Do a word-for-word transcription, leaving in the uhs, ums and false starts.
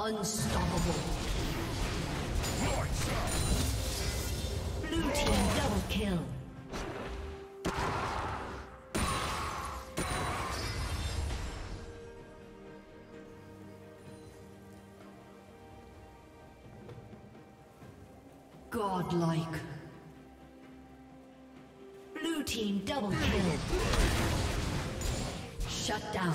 Unstoppable. Blue team double kill. Godlike. Blue team double kill. Shut down.